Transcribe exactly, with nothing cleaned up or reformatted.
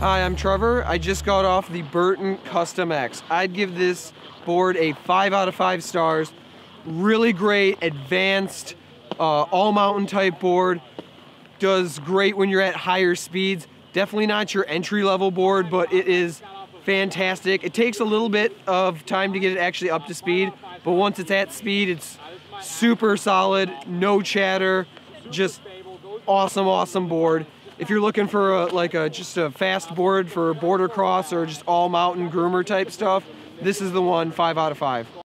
Hi, I'm Trevor. I just got off the Burton Custom X. I'd give this board a five out of five stars. Really great, advanced, uh, all mountain type board. Does great when you're at higher speeds. Definitely not your entry level board, but it is fantastic. It takes a little bit of time to get it actually up to speed, but once it's at speed, it's super solid, no chatter, just awesome, awesome board. If you're looking for a, like a just a fast board for border cross or just all mountain groomer type stuff, this is the one, five out of five.